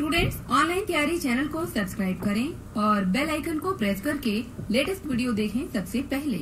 Students online तैयारी channel को subscribe करें और बेल आइकन को प्रेस करके लेटेस्ट वीडियो देखें सबसे पहले।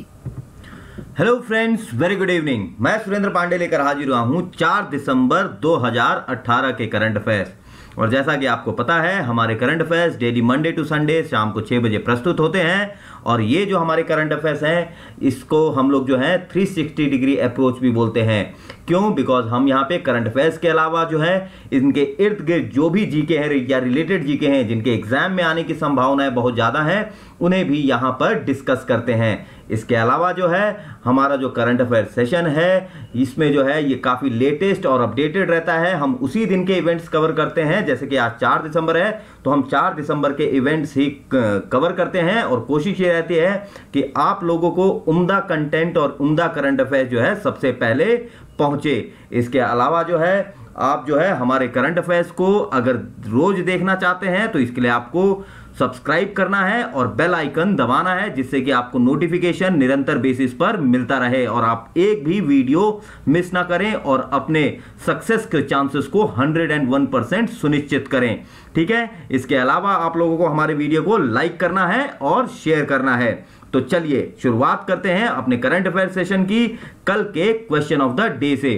Hello friends, very good evening. मैं सुरेंद्र पांडे लेकर हाजिर हुआ हूँ 4 दिसंबर 2018 के करंट अफेयर्स। और जैसा कि आपको पता है, हमारे current affairs daily Monday to Sunday शाम को 6 बजे प्रस्तुत होते हैं। और ये जो हमारे करंट अफेयर्स हैं, इसको हम लोग जो है 360 डिग्री अप्रोच भी बोलते हैं। क्यों? बिकॉज हम यहाँ पे करंट अफेयर्स के अलावा जो है इनके इर्द गिर्द जो भी जीके हैं या रिलेटेड जीके हैं, जिनके एग्जाम में आने की संभावनाएं बहुत ज़्यादा हैं, उन्हें भी यहाँ पर डिस्कस करते हैं। इसके अलावा जो है हमारा जो करंट अफेयर सेशन है, इसमें जो है ये काफ़ी लेटेस्ट और अपडेटेड रहता है। हम उसी दिन के इवेंट्स कवर करते हैं। जैसे कि आज 4 दिसंबर है, तो हम 4 दिसंबर के इवेंट्स ही कवर करते हैं। और कोशिश ये रहती है कि आप लोगों को उम्दा कंटेंट और उम्दा करंट अफेयर जो है सबसे पहले पहुँचे। इसके अलावा जो है आप जो है हमारे करंट अफेयर्स को अगर रोज़ देखना चाहते हैं तो इसके लिए आपको सब्सक्राइब करना है और बेल आइकन दबाना है, जिससे कि आपको नोटिफिकेशन निरंतर बेसिस पर मिलता रहे और आप एक भी वीडियो मिस ना करें और अपने सक्सेस के चांसेस को 101% सुनिश्चित करें। ठीक है, इसके अलावा आप लोगों को हमारे वीडियो को लाइक करना है और शेयर करना है। तो चलिए शुरुआत करते हैं अपने करंट अफेयर सेशन की कल के क्वेश्चन ऑफ द डे से।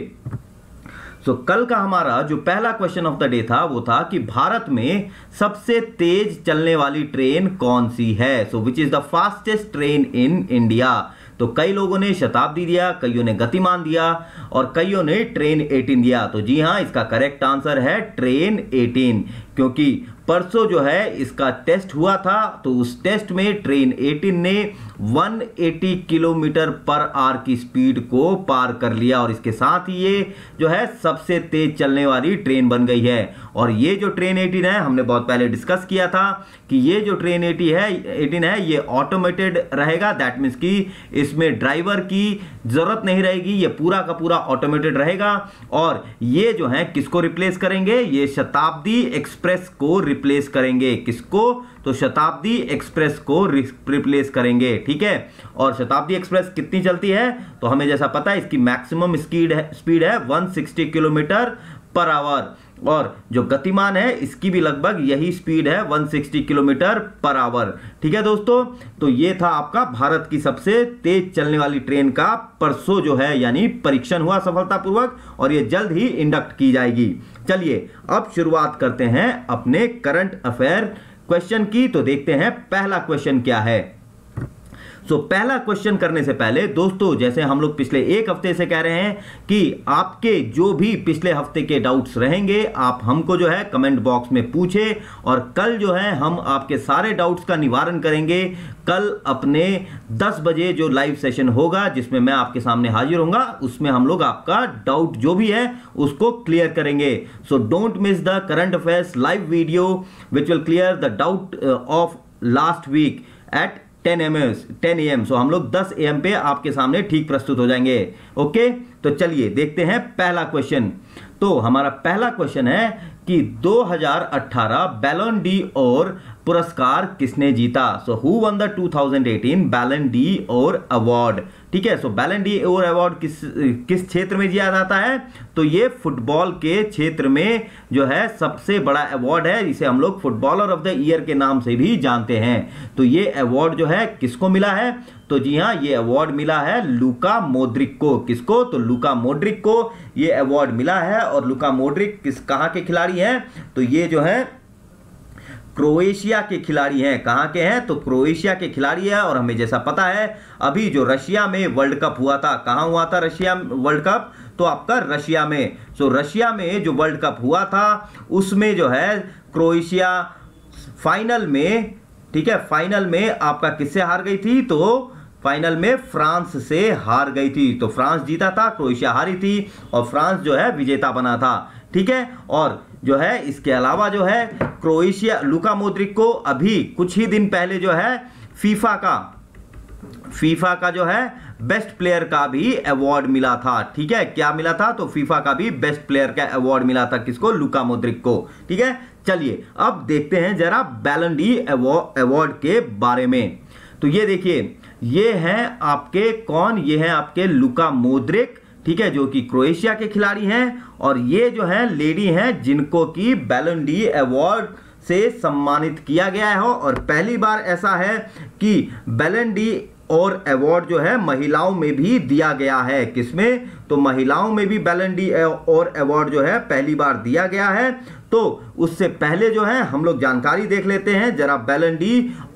कल का हमारा जो पहला क्वेश्चन ऑफ द डे था वो था कि भारत में सबसे तेज चलने वाली ट्रेन कौन सी है। So which is the fastest train in India. तो कई लोगों ने शताब्दी दिया, कईयों ने गतिमान दिया और कईयों ने ट्रेन 18 दिया। तो जी हाँ, इसका करेक्ट आंसर है ट्रेन 18, क्योंकि परसों जो है इसका टेस्ट हुआ था। तो उस टेस्ट में ट्रेन 18 ने 180 किलोमीटर पर आवर की स्पीड को पार कर लिया और इसके साथ ही ये जो है सबसे तेज चलने वाली ट्रेन बन गई है। और ये जो ट्रेन 18 है, हमने बहुत पहले डिस्कस किया था कि ये जो ट्रेन 18 है ये ऑटोमेटेड रहेगा। दैट मीन्स कि इसमें ड्राइवर की ज़रूरत नहीं रहेगी, ये पूरा का पूरा ऑटोमेटेड रहेगा। और ये जो है किसको रिप्लेस करेंगे? ये शताब्दी एक्सप्रेस को रिप्लेस करेंगे। किसको? तो शताब्दी एक्सप्रेस को रिप्लेस करेंगे। ठीक है, और शताब्दी एक्सप्रेस कितनी चलती है? तो हमें जैसा पता है इसकी मैक्सिमम स्पीड है 160 किलोमीटर पर आवर। और जो गतिमान है इसकी भी लगभग यही स्पीड है 160 किलोमीटर पर आवर। ठीक है दोस्तों, तो ये था आपका भारत की सबसे तेज चलने वाली ट्रेन का परसों जो है यानी परीक्षण हुआ सफलतापूर्वक और ये जल्द ही इंडक्ट की जाएगी। चलिए अब शुरुआत करते हैं अपने करंट अफेयर क्वेश्चन की। तो देखते हैं पहला क्वेश्चन क्या है। तो पहला क्वेश्चन करने से पहले दोस्तों, जैसे हम लोग पिछले एक हफ्ते से कह रहे हैं कि आपके जो भी पिछले हफ्ते के डाउट्स रहेंगे आप हमको जो है कमेंट बॉक्स में पूछें और कल जो है हम आपके सारे डाउट्स का निवारण करेंगे। कल अपने 10 बजे जो लाइव सेशन होगा जिसमें मैं आपके सामने हाजिर होऊंगा, उसमें हम लोग आपका डाउट जो भी है उसको क्लियर करेंगे। So don't miss the current affairs live video which will clear the doubt of last week at 10 AM। So हम लोग 10 AM पे आपके सामने ठीक प्रस्तुत हो जाएंगे। ओके, तो चलिए देखते हैं पहला क्वेश्चन। तो हमारा पहला क्वेश्चन है कि 2018 बैलन डी और पुरस्कार किसने जीता? सो हु वन द 2018 बैलन डी और अवार्ड। ठीक है, सो बैलन डी और अवार्ड किस क्षेत्र में दिया जाता है? तो ये फुटबॉल के क्षेत्र में जो है सबसे बड़ा अवार्ड है, जिसे हम लोग फुटबॉलर ऑफ द ईयर के नाम से भी जानते हैं। तो ये अवार्ड जो है किसको मिला है? तो जी हाँ, ये अवार्ड मिला है लुका मोड्रिक को। किसको? तो लुका मोड्रिक को ये अवार्ड मिला है। और लुका मोड्रिक कहाँ के खिलाड़ी हैं? तो ये जो है क्रोएशिया के खिलाड़ी हैं। कहाँ के हैं? तो क्रोएशिया के खिलाड़ी है। और हमें जैसा पता है अभी जो रशिया में वर्ल्ड कप हुआ था, कहाँ हुआ था रशिया वर्ल्ड कप? तो आपका रशिया में। सो रशिया में जो वर्ल्ड कप हुआ था उसमें जो है क्रोएशिया फाइनल में, ठीक है, फाइनल में आपका किससे हार गई थी? तो फाइनल में फ्रांस से हार गई थी। तो फ्रांस जीता था, क्रोएशिया हारी थी और फ्रांस जो है विजेता बना था। ठीक है, और जो है इसके अलावा जो है क्रोएशिया लुका मोड्रिक को अभी कुछ ही दिन पहले जो है फीफा का जो है बेस्ट प्लेयर का भी अवार्ड मिला था। ठीक है, क्या मिला था? तो फीफा का भी बेस्ट प्लेयर का अवार्ड मिला था। किसको? लुका मोड्रिक को। ठीक है, चलिए अब देखते हैं जरा बैलन डी अवार्ड के बारे में। तो ये देखिए, ये हैं आपके कौन? ये हैं आपके लुका मोड्रिक, ठीक है, जो कि क्रोएशिया के खिलाड़ी हैं। और ये जो है लेडी हैं जिनको कि बैलन डी अवार्ड से सम्मानित किया गया है, और पहली बार ऐसा है कि बैलन डी और अवार्ड जो है महिलाओं में भी दिया गया है। किसमें? तो महिलाओं में भी बैलन डी और अवार्ड जो है पहली बार दिया गया है। तो उससे पहले जो है हम लोग जानकारी देख लेते हैं जरा बैलन डी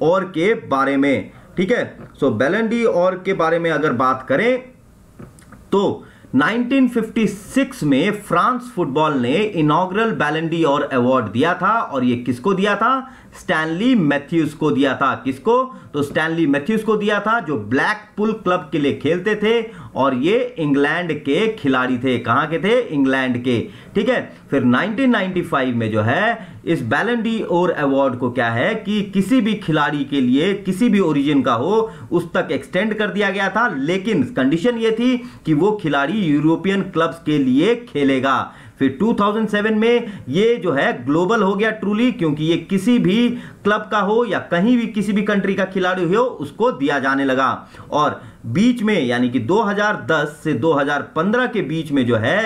और के बारे में, ठीक है। सो बैलन डी और के बारे में अगर बात करें तो 1956 में फ्रांस फुटबॉल ने inaugural Ballon d'Or award दिया था, और ये किसको दिया था? स्टैनली मैथ्यूज को दिया था। किसको? तो स्टैनली मैथ्यूज को दिया था, जो ब्लैकपूल क्लब के लिए खेलते थे और ये इंग्लैंड के खिलाड़ी थे। कहाँ के थे? इंग्लैंड के, ठीक है। फिर 1995 में जो है इस बैलन डी और अवार्ड को क्या है कि किसी भी खिलाड़ी के लिए किसी भी ओरिजिन का हो उस तक एक्सटेंड कर दिया गया था, लेकिन कंडीशन ये थी कि वो खिलाड़ी यूरोपियन क्लब्स के लिए खेलेगा। फिर 2007 में ये जो है ग्लोबल हो गया ट्रूली, क्योंकि ये किसी भी क्लब का हो या कहीं भी किसी भी कंट्री का खिलाड़ी हो उसको दिया जाने लगा। और बीच में यानी कि 2010 से 2015 के बीच में जो है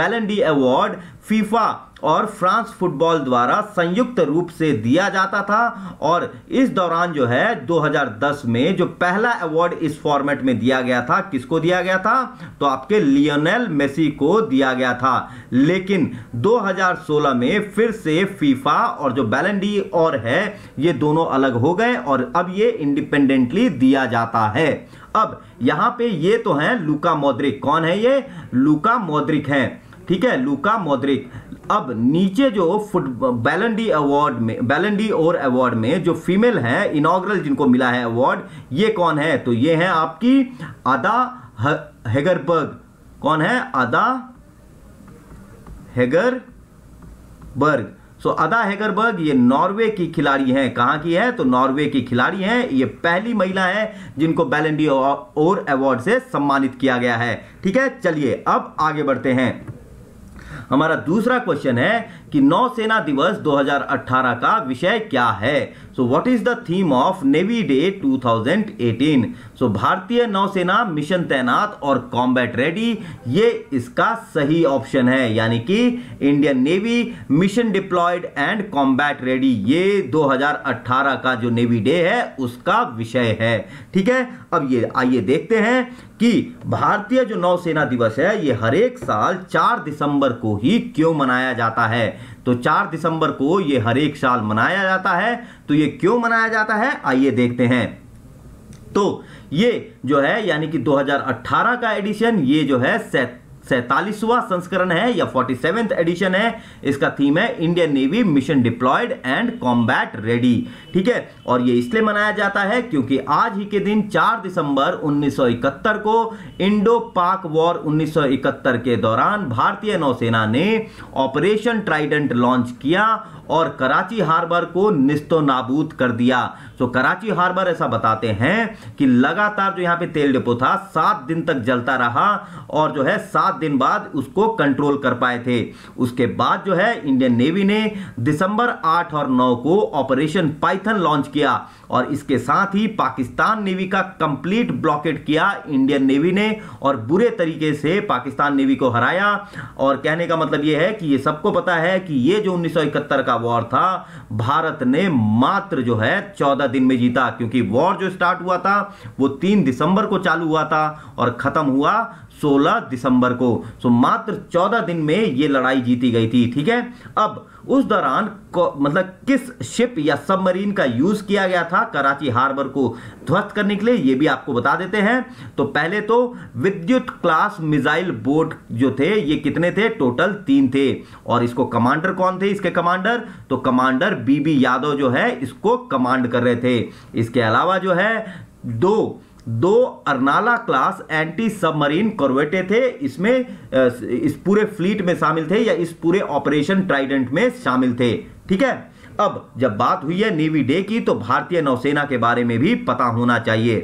बैलन डी अवार्ड फीफा और फ्रांस फुटबॉल द्वारा संयुक्त रूप से दिया जाता था, और इस दौरान जो है 2010 में जो पहला अवार्ड इस फॉर्मेट में दिया गया था, किसको दिया गया था? तो आपके लियोनेल मेसी को दिया गया था। लेकिन 2016 में फिर से फीफा और जो बैलन डी और है ये दोनों अलग हो गए और अब ये इंडिपेंडेंटली दिया जाता है। अब यहां पे ये तो हैं लुका मॉड्रिक। कौन है ये? लुका मॉड्रिक हैं, ठीक है, लुका मॉड्रिक। अब नीचे जो बैलन डी और अवार्ड में जो फीमेल हैं इनॉग्रल जिनको मिला है अवार्ड, ये कौन है? तो ये है आपकी आदा हेगरबर्ग। कौन है? आदा हेगरबर्ग। सो अदा हेगरबर्ग ये नॉर्वे की खिलाड़ी हैं। कहाँ की है? तो नॉर्वे की खिलाड़ी हैं। ये पहली महिला है जिनको बैलन डी और अवार्ड से सम्मानित किया गया है, ठीक है। चलिए अब आगे बढ़ते हैं। हमारा दूसरा क्वेश्चन है कि नौसेना दिवस 2018 का विषय क्या है? So what is the theme of navy Day 2018? So भारतीय नौसेना मिशन तैनात और कॉम्बैट रेडी, ये इसका सही ऑप्शन है। यानी कि Indian navy mission deployed and combat ready, ये 2018 का जो नेवी डे है उसका विषय है, ठीक है। अब ये आइए देखते हैं कि भारतीय जो नौसेना दिवस है ये हर एक साल 4 दिसंबर को ही क्यों मनाया जाता है? तो 4 दिसंबर को ये हर एक साल मनाया जाता है, तो ये क्यों मनाया जाता है आइए देखते हैं। तो ये जो है यानी कि 2018 का एडिशन ये जो है 47वां संस्करण है या 47th एडिशन है। इसका थीम है Indian navy mission deployed and combat ready, ठीक है। और ये इसलिए मनाया जाता है क्योंकि आज ही के दिन 4 दिसंबर 1971 को इंडो पाक वॉर 1971 के दौरान भारतीय नौसेना ने ऑपरेशन ट्राइडेंट लॉन्च किया और कराची हार्बर को निस्तो नाबूद कर दिया। तो कराची हार्बर ऐसा बताते हैं कि लगातार जो यहाँ पे तेल डिपो था 7 दिन तक जलता रहा और जो है 7 दिन बाद उसको कंट्रोल कर पाए थे। उसके बाद जो है इंडियन नेवी ने दिसंबर 8 और 9 को ऑपरेशन पाइथन लॉन्च किया और इसके साथ ही पाकिस्तान नेवी का कंप्लीट ब्लॉकेट किया इंडियन नेवी ने और बुरे तरीके से पाकिस्तान नेवी को हराया। और कहने का मतलब यह है कि ये सबको पता है कि ये जो 1971 का वॉर था भारत ने मात्र जो है 14 दिन में जीता, क्योंकि वॉर जो स्टार्ट हुआ था वो 3 दिसंबर को चालू हुआ था और खत्म हुआ 16 दिसंबर को। सो मात्र 14 दिन में ये लड़ाई जीती गई थी, ठीक है। अब उस दौरान मतलब किस शिप या सबमरीन का यूज किया गया था कराची हार्बर को ध्वस्त करने के लिए, ये भी आपको बता देते हैं। तो पहले तो विद्युत क्लास मिसाइल बोट जो थे ये कितने थे? टोटल 3 थे। और इसको कमांडर कौन थे इसके? कमांडर तो कमांडर BB यादव जो है इसको कमांड कर रहे थे। इसके अलावा जो है दो Arnala class anti submarine corvette थे, इसमें इस पूरे फ्लीट में शामिल थे या इस पूरे ऑपरेशन ट्राइडेंट में शामिल थे, ठीक है। अब जब बात हुई है नेवी डे की तो भारतीय नौसेना के बारे में भी पता होना चाहिए।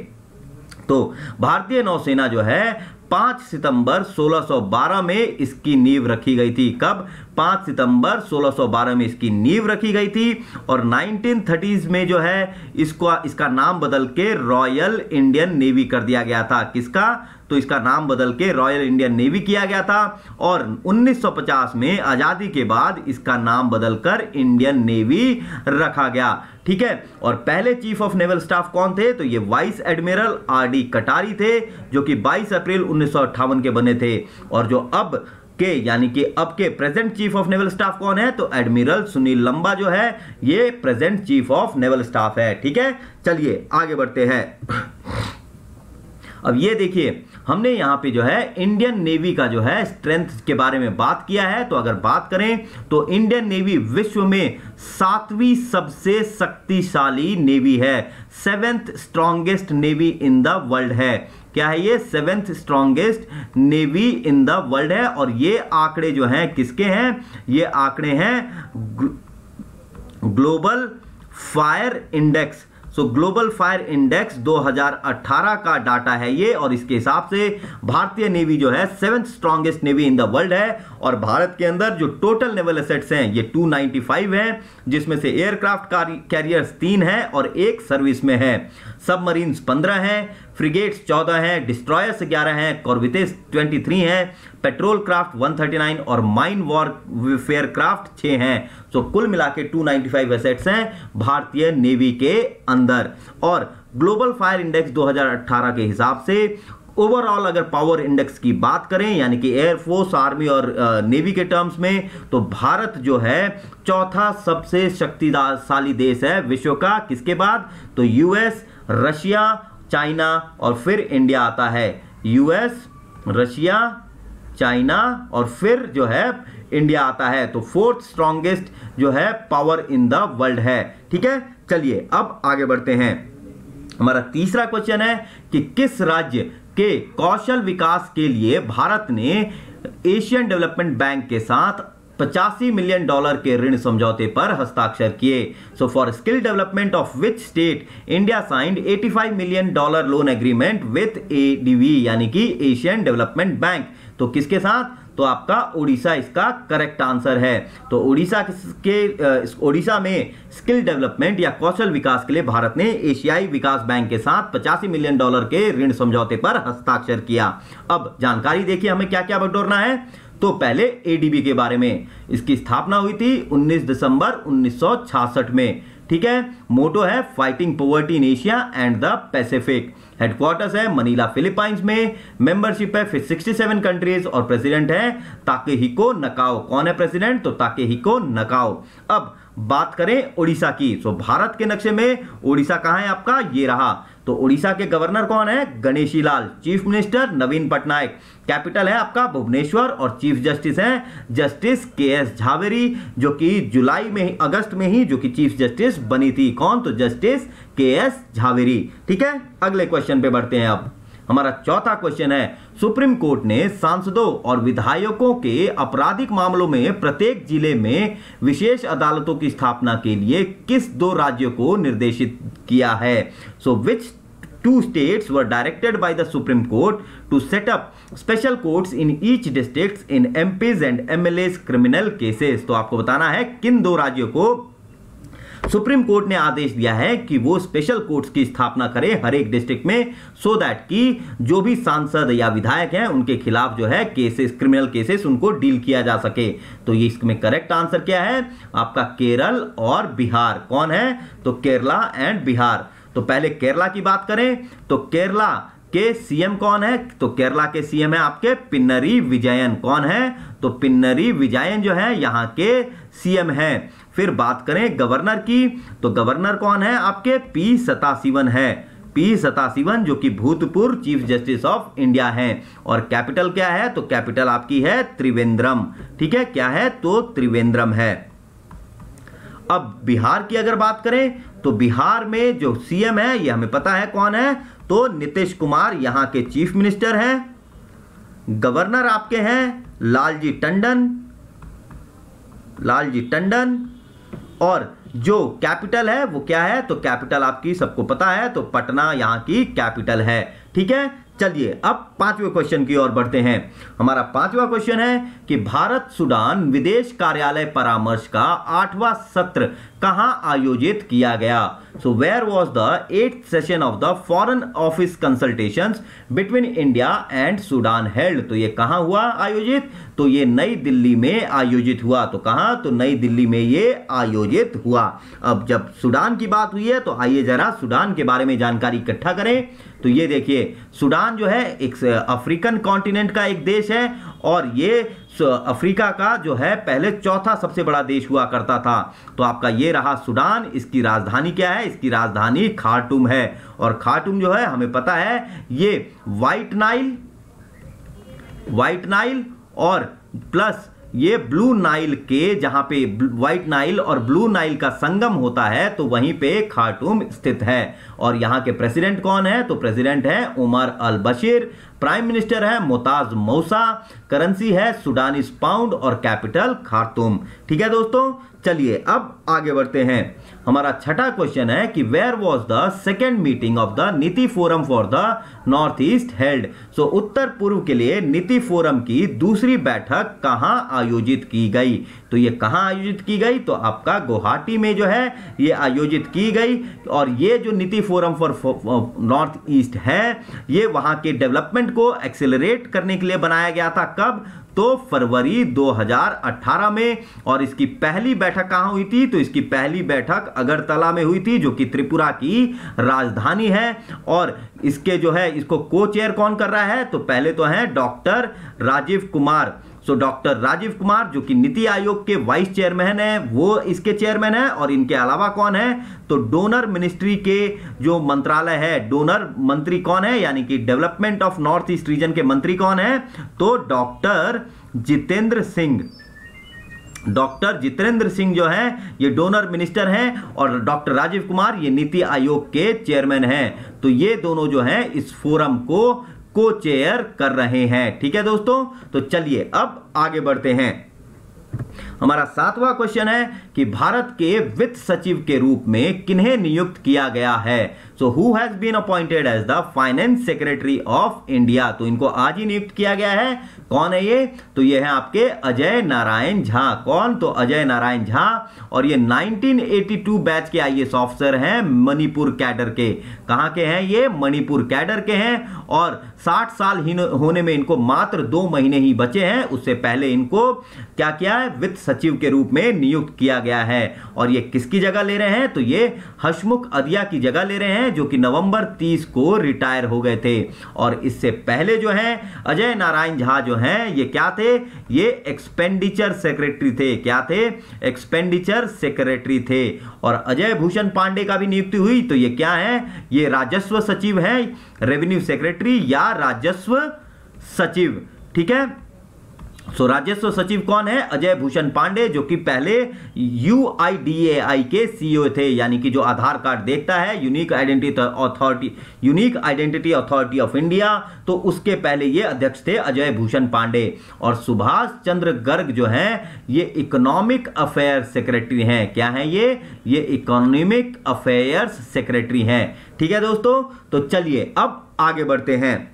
तो भारतीय नौसेना जो है 5 सितंबर 1612 में इसकी नींव रखी गई थी। कब? 5 सितंबर 1612 में इसकी नींव रखी गई थी और 1930s में जो है इसका नाम बदल के रॉयल इंडियन नेवी कर दिया गया था। किसका? तो इसका नाम बदल के रॉयल इंडियन नेवी किया गया था और 1950 में आजादी के बाद इसका नाम बदलकर इंडियन नेवी रखा गया। ठीक है, और पहले चीफ ऑफ नेवल स्टाफ कौन थे? तो ये वाइस एडमिरल आर.डी. कटारी थे, जो कि 22 अप्रैल 1958 के बने थे। और जो अब के यानी कि अब के present chief of naval staff कौन है? तो एडमिरल सुनील लंबा जो है ये present chief of naval staff है। ठीक है, चलिए आगे बढ़ते हैं। अब ये देखिए, हमने यहाँ पे जो है इंडियन नेवी का जो है स्ट्रेंथ के बारे में बात किया है। तो अगर बात करें तो इंडियन नेवी विश्व में 7वीं सबसे शक्तिशाली नेवी है, 7th strongest navy in the world है। क्या है ये? 7th strongest navy in the world है। और ये आंकड़े जो हैं किसके हैं? ये आंकड़े हैं global fire index. So global fire index 2018 का डाटा है ये, और इसके हिसाब से भारतीय नेवी जो है 7th strongest navy in the world है। और भारत के अंदर जो टोटल नेवल एसेट्स हैं ये 295 हैं, जिसमें से एयरक्राफ्ट कैरियर्स 3 हैं और 1 सर्विस में है। सबमरीन्स 15 हैं, फ्रिगेट्स 14 हैं, डिस्ट्रॉयर्स 11 हैं, कॉर्वेटेस 23 हैं, पेट्रोल क्राफ्ट 139 और माइन वॉरफेयर क्राफ्ट 6 हैं। सो कुल मिला के 295 एसेट्स हैं भारतीय नेवी के अंदर। और ग्लोबल फायर इंडेक्स 2018 के हिसाब से ओवरऑल अगर पावर इंडेक्स की बात करें, यानी कि एयरफोर्स, आर्मी और नेवी के टर्म्स में, तो भारत जो है 4था सबसे शक्तिशाली देश है विश्व का। किसके बाद? तो यूएस, रशिया, चाइना और फिर इंडिया आता है। यूएस, रशिया, चाइना और फिर जो है इंडिया आता है। तो 4th स्ट्रॉन्गेस्ट जो है पावर इन द वर्ल्ड है। ठीक है, चलिए अब आगे बढ़ते हैं। हमारा तीसरा क्वेश्चन है कि किस राज्य के कौशल विकास के लिए भारत ने एशियन डेवलपमेंट बैंक के साथ $85 मिलियन के ऋण समझौते पर हस्ताक्षर किए। So for skill development of which state India signed $85 million loan agreement with ADB, यानी कि एशियन डेवलपमेंट बैंक। तो किसके साथ? तो आपका ओडिशा इसका करेक्ट आंसर है। तो ओडिशा में स्किल डेवलपमेंट या कौशल विकास के लिए भारत ने एशियाई विकास बैंक के साथ $85 मिलियन के ऋण समझौते पर हस्ताक्षर किया। अब जानकारी देखिए हमें क्या क्या बटोरना है। तो पहले एडीबी के बारे में, इसकी स्थापना हुई थी 19 दिसंबर 1966 में। ठीक है, मोटो है fighting poverty in Asia and the Pacific. Headquarters है मनीला, फिलीपाइंस में। मेंबरशिप है 67 कंट्रीज और प्रेसिडेंट है ताकेहिको नकाओ। कौन है प्रेसिडेंट? तो ताकेहिको नकाओ। अब बात करें ओडिशा की, तो भारत के नक्शे में ओडिशा कहाँ है आपका? ये रहा। तो ओडिशा के गवर्नर कौन है? Ganeshi Lal. Chief minister Naveen Patnaik. Capital है आपका भुवनेश्वर और चीफ जस्टिस हैं जस्टिस के.एस. झावेरी, जो कि अगस्त में ही जो कि चीफ जस्टिस बनी थी। कौन? तो जस्टिस के.एस. झावेरी। ठीक है, अगले क्वेश्चन पे बढ़ते हैं। अब हमारा चौथा क्वेश्चन है, सुप्रीम कोर्ट ने सांसदों और विधायकों के आपराधिक मामलों में प्रत्येक जिले में विशेष अदालतों की स्थापना के लिए किस 2 राज्यों को निर्देशित किया है? So which 2 states were directed by the Supreme Court to set up special courts in each districts in MPs and MLAs criminal cases। तो आपको बताना है किन 2 राज्यों को सुप्रीम कोर्ट ने आदेश दिया है कि वो स्पेशल कोर्ट्स की स्थापना करें हर एक डिस्ट्रिक्ट में, सो दैट कि जो भी सांसद या विधायक हैं उनके खिलाफ जो है केसेस, क्रिमिनल केसेस उनको डील किया जा सके। तो ये इसमें करेक्ट आंसर क्या है आपका? केरल और बिहार। कौन है? तो केरला एंड बिहार। तो पहले केरला की बात करें तो केरला के सीएम कौन है? तो केरला के सीएम है आपके पिन्नरी विजयन। कौन है? तो पिन्नरी विजयन जो है यहाँ के सीएम है। फिर बात करें गवर्नर की, तो गवर्नर कौन है आपके? पी सदाशिवन है। पी सदाशिवन जो कि भूतपूर्व चीफ जस्टिस ऑफ इंडिया हैं। और कैपिटल क्या है? तो कैपिटल आपकी है त्रिवेंद्रम। ठीक है, क्या है? तो त्रिवेंद्रम है। अब बिहार की अगर बात करें तो बिहार में जो सीएम है ये हमें पता है कौन है, तो नीतीश कुमार यहाँ के चीफ मिनिस्टर हैं। गवर्नर आपके हैं लालजी टंडन। और जो कैपिटल है वो क्या है? तो कैपिटल आपकी सबको पता है, तो पटना यहाँ की कैपिटल है। ठीक है, चलिए अब पांचवें क्वेश्चन की ओर बढ़ते हैं। हमारा पांचवा क्वेश्चन है कि भारत सूडान विदेश कार्यालय परामर्श का 8वां सत्र कहां आयोजित किया गया। So where was the 8th session of the foreign office consultations between India and Sudan held. तो ये कहां हुआ आयोजित? तो ये नई दिल्ली में आयोजित हुआ। तो कहां? तो नई दिल्ली में ये आयोजित हुआ। अब जब सूडान की बात हुई है तो आइए जरा सूडान के बारे में जानकारी इकट्ठा करें। तो ये देखिए, सूडान जो है एक अफ्रीकन कॉन्टिनेंट का एक देश है और ये अफ्रीका का जो है पहले चौथा सबसे बड़ा देश हुआ करता था। तो आपका ये रहा सूडान। इसकी राजधानी क्या है? इसकी राजधानी खार्टूम है। और खार्टूम जो है हमें पता है ये वाइट नाइल और प्लस ये ब्लू नाइल के, जहां पे व्हाइट नाइल और ब्लू नाइल का संगम होता है तो वहीं पे खार्टूम स्थित है। और यहां के प्रेसिडेंट कौन है? तो प्रेसिडेंट है Omar al Bashir, prime minister है मुताज मौसा, करेंसी है सूडानीस पाउंड और कैपिटल खार्टूम। ठीक है दोस्तों, चलिए अब आगे बढ़ते हैं। हमारा छठा क्वेश्चन है कि where was the second meeting of the NITI forum for the north east held. So उत्तर पूर्व के लिए नीति फोरम की दूसरी बैठक कहां आयोजित की गई? तो ये कहां आयोजित की गई? तो आपका गुवाहाटी में जो है ये आयोजित की गई। और ये जो नीति फोरम फॉर नॉर्थ ईस्ट है ये वहां के डेवलपमेंट को एक्सेलरेट करने के लिए बनाया गया था। कब? तो फरवरी 2018 में। और इसकी पहली बैठक कहां हुई थी? तो इसकी पहली बैठक अगरतला में हुई थी जो कि त्रिपुरा की राजधानी है। और इसके जो है इसको को चेयर कौन कर रहा है? तो पहले तो हैं doctor Rajiv Kumar. So doctor Rajiv Kumar जो कि नीति आयोग के वाइस चेयरमैन है वो इसके चेयरमैन है। और इनके अलावा कौन है? तो डोनर मिनिस्ट्री के जो मंत्रालय है, डोनर मंत्री कौन है, यानी कि development of north east region के मंत्री कौन है? तो डॉक्टर जितेंद्र सिंह जो हैं ये डोनर मिनिस्टर हैं और डॉक्टर राजीव कुमार ये नीति आयोग के चेयरमैन हैं। तो ये दोनों जो हैं इस फोरम को कोचेयर कर रहे हैं। ठीक है दोस्तों, तो चलिए अब आगे बढ़ते हैं। हमारा सातवां क्वेश्चन है कि भारत के वित्त सचिव के रूप में किन्हें नियुक्त किया गया है? So who has been appointed as the finance secretary of India. तो इनको आज ही नियुक्त किया गया है। कौन है ये? तो ये है आपके अजय नारायण झा। कौन? तो अजय नारायण झा। और ये 1982 बैच के आईएएस ऑफिसर हैं, मणिपुर कैडर के। कहां के हैं ये? मणिपुर कैडर के हैं। और 60 साल होने में इनको मात्र 2 महीने ही बचे हैं। उससे पहले इनको क्या किया है? वित्त सचिव के रूप में नियुक्त किया गया है। और ये किसकी जगह ले रहे हैं? तो ये हसमुख अधिया की जगह ले रहे हैं जो कि नवंबर 30 को रिटायर हो गए थे। और इससे पहले जो है अजय नारायण झा जो हैं ये क्या थे? ये एक्सपेंडिचर सेक्रेटरी थे। क्या थे? एक्सपेंडिचर सेक्रेटरी थे। और अजय भूषण पांडे का भी नियुक्ति हुई। तो ये क्या है? ये राजस्व सचिव है, रेवेन्यू सेक्रेटरी या राजस्व सचिव। ठीक है, सो राजस्व सचिव कौन है? अजय भूषण पांडे, जो कि पहले UIDAI के CEO थे, यानी कि जो आधार कार्ड देखता है, unique identity authority of India. तो उसके पहले ये अध्यक्ष थे अजय भूषण पांडे। और सुभाष चंद्र गर्ग जो हैं ये इकोनॉमिक अफेयर सेक्रेटरी हैं। क्या हैं ये इकोनॉमिक अफेयर्स सेक्रेटरी हैं। ठीक है दोस्तों, तो चलिए अब आगे बढ़ते हैं।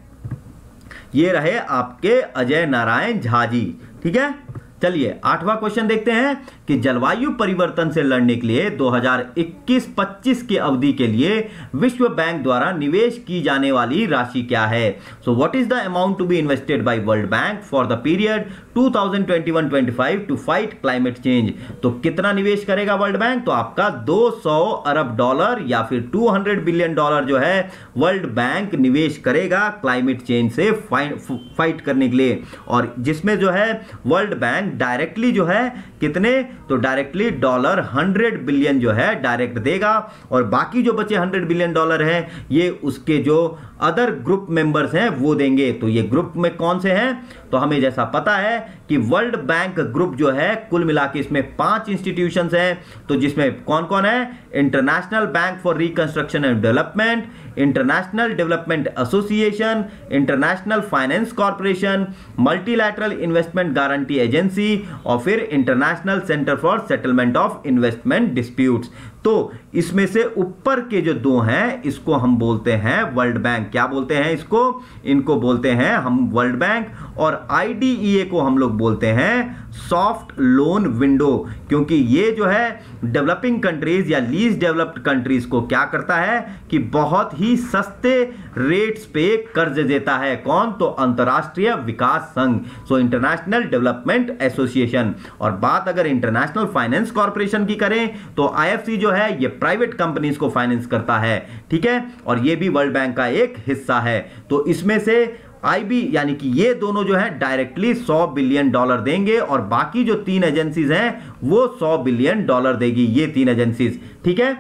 ये रहे आपके अजय नारायण झा जी। ठीक है, चलिए आठवां क्वेश्चन देखते हैं कि जलवायु परिवर्तन से लड़ने के लिए 2021-25 की अवधि के लिए विश्व बैंक द्वारा निवेश की जाने वाली राशि क्या है? So what is the amount to be invested by World Bank for the period 2021-25 to fight climate change. तो कितना निवेश करेगा वर्ल्ड बैंक? तो आपका 200 अरब डॉलर या फिर 200 बिलियन डॉलर जो है वर्ल्ड बैंक निवेश करेगा क्लाइमेट चेंज से फाइट करने के लिए। और जिसमें जो है वर्ल्ड बैंक डायरेक्टली जो है कितने? तो डायरेक्टली $100 बिलियन जो है डायरेक्ट देगा। और बाकी जो बचे $100 बिलियन हैं ये उसके जो अदर ग्रुप मेंबर्स हैं वो देंगे। तो ये ग्रुप में कौन से हैं? तो हमें जैसा पता है कि वर्ल्ड बैंक ग्रुप जो है कुल मिला के इसमें 5 इंस्टीट्यूशंस हैं। तो जिसमें कौन कौन है? International bank for reconstruction and development, international development association, international finance corporation, multilateral investment guarantee agency और फिर international national centre for settlement of investment disputes. तो इसमें से ऊपर के जो दो हैं इसको हम बोलते हैं वर्ल्ड बैंक। क्या बोलते हैं इसको? इनको बोलते हैं हम वर्ल्ड बैंक। और आईडीईए को हम लोग बोलते हैं सॉफ्ट लोन विंडो, क्योंकि ये जो है डेवलपिंग कंट्रीज या लीस्ट डेवलप्ड कंट्रीज को क्या करता है कि बहुत ही सस्ते रेट्स पे कर्ज देता है। कौन? तो अंतर्राष्ट्रीय विकास संघ, सो इंटरनेशनल डेवलपमेंट एसोसिएशन। और बात अगर इंटरनेशनल फाइनेंस कॉर्पोरेशन की करें तो आईएफसी जो है ये प्राइवेट कंपनीज को फाइनेंस करता है, ठीक है, और ये भी वर्ल्ड बैंक का एक हिस्सा है। तो इसमें से आईबी यानी कि ये दोनों जो है डायरेक्टली 100 बिलियन डॉलर देंगे और बाकी जो तीन एजेंसीज हैं वो 100 बिलियन डॉलर देगी, ये तीन एजेंसीज, ठीक है।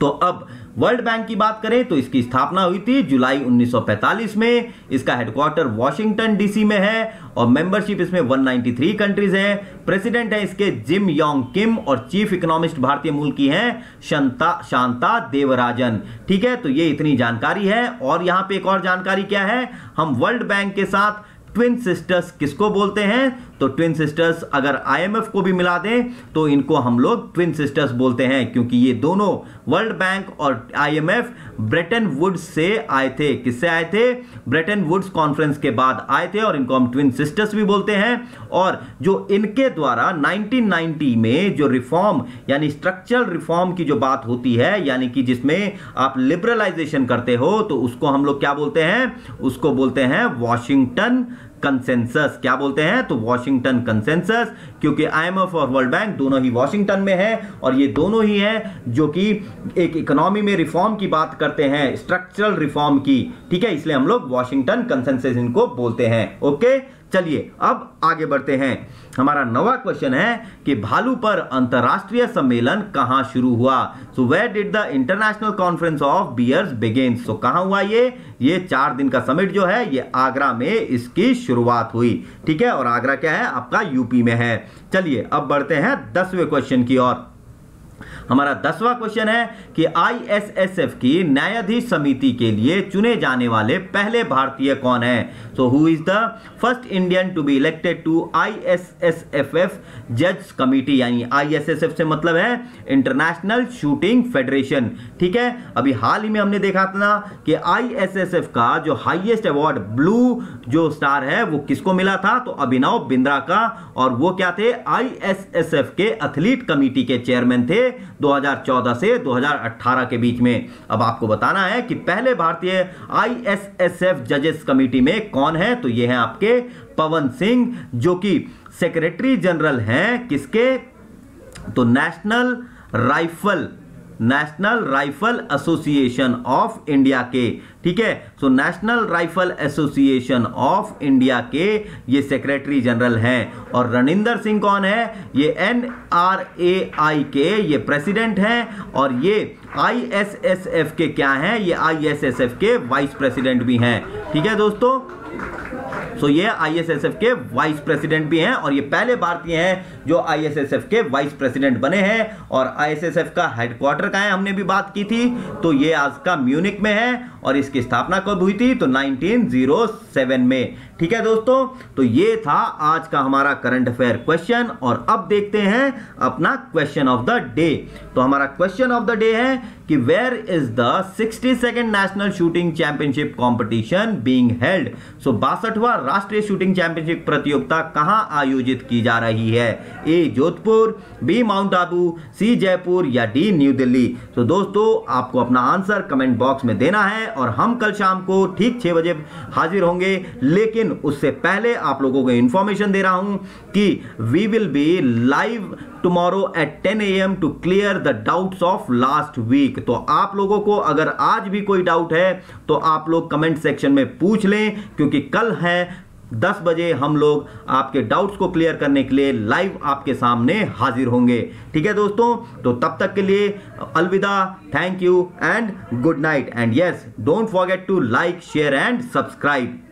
तो अब वर्ल्ड बैंक की बात करें तो इसकी स्थापना हुई थी जुलाई 1945 में। इसका हेडक्वार्टर वॉशिंगटन डीसी में है और मेंबरशिप इसमें 193 कंट्रीज हैं। प्रेसिडेंट हैं इसके जिम योंग किम और चीफ इकोनॉमिस्ट भारतीय मूल की हैं शांता देवराजन, ठीक है। तो ये इतनी जानकारी है। और यहाँ पे एक और जानकारी क्या है, हम वर्ल्ड बैंक के साथ ट्विन सिस्टर्स किसको बोलते हैं? तो ट्विन सिस्टर्स अगर आईएमएफ को भी मिला दें तो इनको हम लोग ट्विन सिस्टर्स बोलते हैं, क्योंकि ये दोनों वर्ल्ड बैंक और आईएमएफ ब्रेटन वुड्स से आए थे। किससे आए थे? ब्रेटन वुड्स कॉन्फ्रेंस के बाद आए थे और इनको हम ट्विन सिस्टर्स भी बोलते हैं। और जो इनके द्वारा 1990 में जो रिफॉर्म यानी स्ट्रक्चरल रिफॉर्म की जो बात होती है, यानी कि जिसमें आप लिबरलाइजेशन करते हो, तो उसको हम लोग क्या बोलते हैं? उसको बोलते हैं वॉशिंगटन कंसेंसस। क्या बोलते हैं? तो वॉशिंगटन कंसेंसस, क्योंकि आईएमएफ और वर्ल्ड बैंक दोनों ही वॉशिंगटन में है और ये दोनों ही हैं जो कि एक इकोनॉमी में रिफॉर्म की बात करते हैं, स्ट्रक्चरल रिफॉर्म की, ठीक है, इसलिए हम लोग वॉशिंगटन कंसेंसस इनको बोलते हैं। ओके, चलिए अब आगे बढ़ते हैं। हमारा नवा क्वेश्चन है कि भालू पर अंतर्राष्ट्रीय सम्मेलन कहां शुरू हुआ? So where did the international conference of bears begin? So कहां हुआ ये 4 दिन का समिट जो है ये आगरा में इसकी शुरुआत हुई, ठीक है, और आगरा क्या है आपका? यूपी में है। चलिए अब बढ़ते हैं 10वें क्वेश्चन की ओर। हमारा 10वां क्वेश्चन है कि आईएसएसएफ की न्यायाधीश समिति के लिए चुने जाने वाले पहले भारतीय कौन है? So who is the first Indian to be elected to ISSF जज कमिटी, यानी आईएसएसएफ से मतलब है इंटरनेशनल शूटिंग फेडरेशन, ठीक है। अभी हाल ही में हमने देखा था कि आईएसएसएफ का जो हाईएस्ट अवार्ड ब्लू जो स्टार है वो किसको मिला था? तो अभिनव बिंद्रा का, और वो क्या थे? आईएसएसएफ के एथलीट कमिटी के चेयरमैन थे 2014 से 2018 के बीच में। अब आपको बताना है कि पहले भारतीय आईएसएसएफ जजेस कमेटी में कौन है? तो ये हैं आपके पवन सिंह, जो कि सेक्रेटरी जनरल हैं किसके? तो national rifle association of India के, ठीक है। So national rifle association of India के ये सेक्रेटरी जनरल हैं। और रणिंदर सिंह कौन है? ये NRAI के ये प्रेसिडेंट हैं और ये ISSF के क्या हैं? ये ISSF के वाइस प्रेसिडेंट भी हैं, ठीक है दोस्तों। सो ये आईएसएसएफ के वाइस प्रेसिडेंट भी हैं और ये पहले भारतीय हैं जो आईएसएसएफ के वाइस प्रेसिडेंट बने हैं। और आईएसएसएफ का हेडक्वार्टर कहाँ है, हमने भी बात की थी, तो ये आज का म्यूनिक में है। और इसकी स्थापना कब हुई थी? तो 1907 में, ठीक है दोस्तों। तो ये था आज का हमारा करंट अफेयर क्वेश्चन। और अब देखते हैं अपना क्वेश्चन ऑफ द डे। तो हमारा क्वेश्चन ऑफ द डे है कि वेयर इज द 62वां national shooting championship competition being held? So 62वां राष्ट्रीय शूटिंग चैंपियनशिप प्रतियोगिता कहां आयोजित की जा रही है? A Jodhpur, B Mount Abu, C Jaipur या डी न्यू दिल्ली। तो दोस्तों आपको अपना आंसर कमेंट बॉक्स में देना है और हम कल शाम को ठीक 6 बजे हाजिर होंगे। लेकिन उससे पहले आप लोगों को इंफॉर्मेशन दे रहा हूं कि we will be live tomorrow at 10 AM to clear the doubts of last week. तो आप लोगों को अगर आज भी कोई डाउट है तो आप लोग कमेंट सेक्शन में पूछ लें, क्योंकि कल है 10 बजे हम लोग आपके डाउट्स को क्लियर करने के लिए लाइव आपके सामने हाजिर होंगे, ठीक है दोस्तों। तो तब तक के लिए अलविदा, thank you and good night. And yes, don't forget to like, share and subscribe.